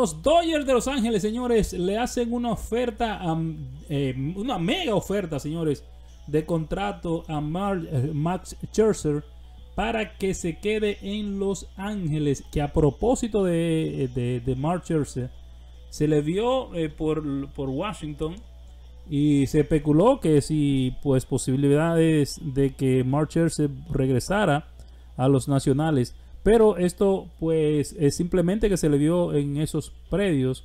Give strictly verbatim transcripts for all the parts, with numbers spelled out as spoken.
los Dodgers de Los Ángeles, señores, le hacen una oferta, um, eh, una mega oferta, señores, de contrato a Mar Max Scherzer para que se quede en Los Ángeles. Que a propósito de, de, de Max Scherzer, se le vio eh, por, por Washington y se especuló que si pues posibilidades de que Max Scherzer regresara a los Nacionales, pero esto pues es simplemente que se le vio en esos predios.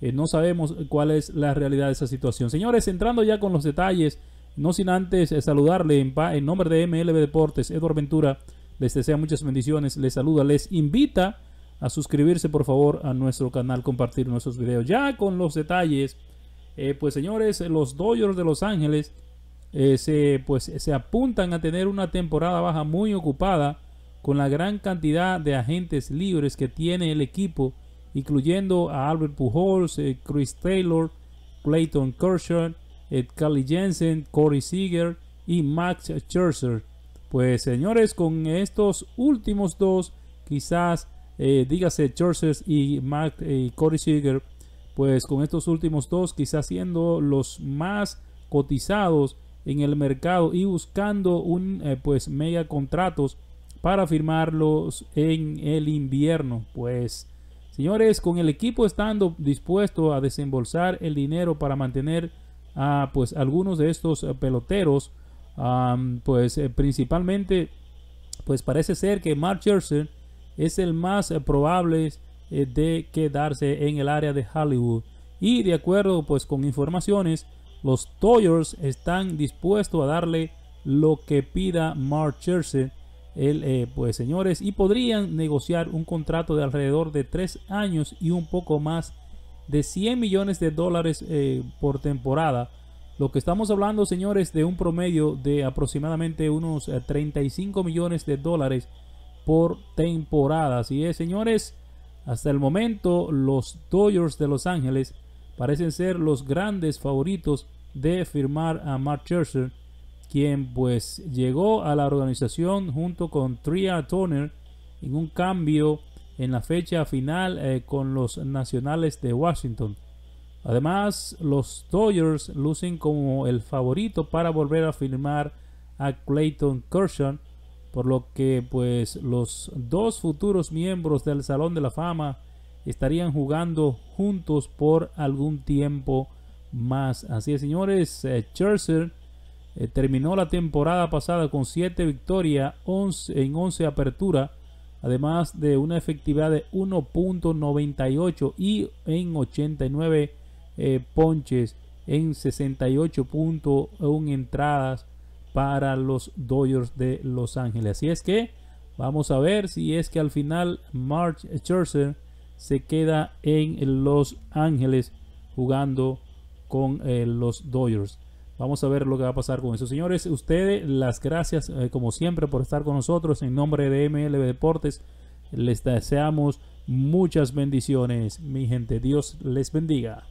Eh, no sabemos cuál es la realidad de esa situación, señores. Entrando ya con los detalles, no sin antes saludarle en, en nombre de M L B Deportes, Edward Ventura les desea muchas bendiciones, les saluda, les invita a suscribirse por favor a nuestro canal, compartir nuestros videos. Ya con los detalles, eh, pues señores, los Dodgers de Los Ángeles eh, se, pues, se apuntan a tener una temporada baja muy ocupada con la gran cantidad de agentes libres que tiene el equipo, incluyendo a Albert Pujols, eh, Chris Taylor, Clayton Kershaw, Kelly Jensen, Corey Seager y Max Scherzer. Pues señores, con estos últimos dos, quizás eh, dígase Scherzer y Max, eh, Corey Seager, pues con estos últimos dos quizás siendo los más cotizados en el mercado y buscando un eh, pues mega contratos para firmarlos en el invierno. Pues señores, con el equipo estando dispuesto a desembolsar el dinero para mantener a pues algunos de estos peloteros, um, pues eh, principalmente pues parece ser que Max Scherzer es el más eh, probable eh, de quedarse en el área de Hollywood, y de acuerdo pues con informaciones, los Dodgers están dispuestos a darle lo que pida Max Scherzer, el, eh, pues señores, y podrían negociar un contrato de alrededor de tres años y un poco más de cien millones de dólares eh, por temporada. Lo que estamos hablando, señores, de un promedio de aproximadamente unos treinta y cinco millones de dólares por temporada. Así es, señores, hasta el momento los Dodgers de Los Ángeles parecen ser los grandes favoritos de firmar a Max Scherzer, quien pues llegó a la organización junto con Trea Turner en un cambio en la fecha final eh, con los Nacionales de Washington. Además, los Dodgers lucen como el favorito para volver a firmar a Clayton Kershaw, por lo que pues los dos futuros miembros del Salón de la Fama estarían jugando juntos por algún tiempo más. Así es, señores, eh, Scherzer eh, terminó la temporada pasada con siete victorias en once aperturas, además de una efectividad de uno punto noventa y ocho y en ochenta y nueve eh, ponches en sesenta y ocho punto uno entradas para los Dodgers de Los Ángeles. Así es que vamos a ver si es que al final Max Scherzer se queda en Los Ángeles jugando con eh, los Dodgers. Vamos a ver lo que va a pasar con eso. Señores, ustedes, las gracias eh, como siempre por estar con nosotros. En nombre de M L B Deportes, les deseamos muchas bendiciones. Mi gente, Dios les bendiga.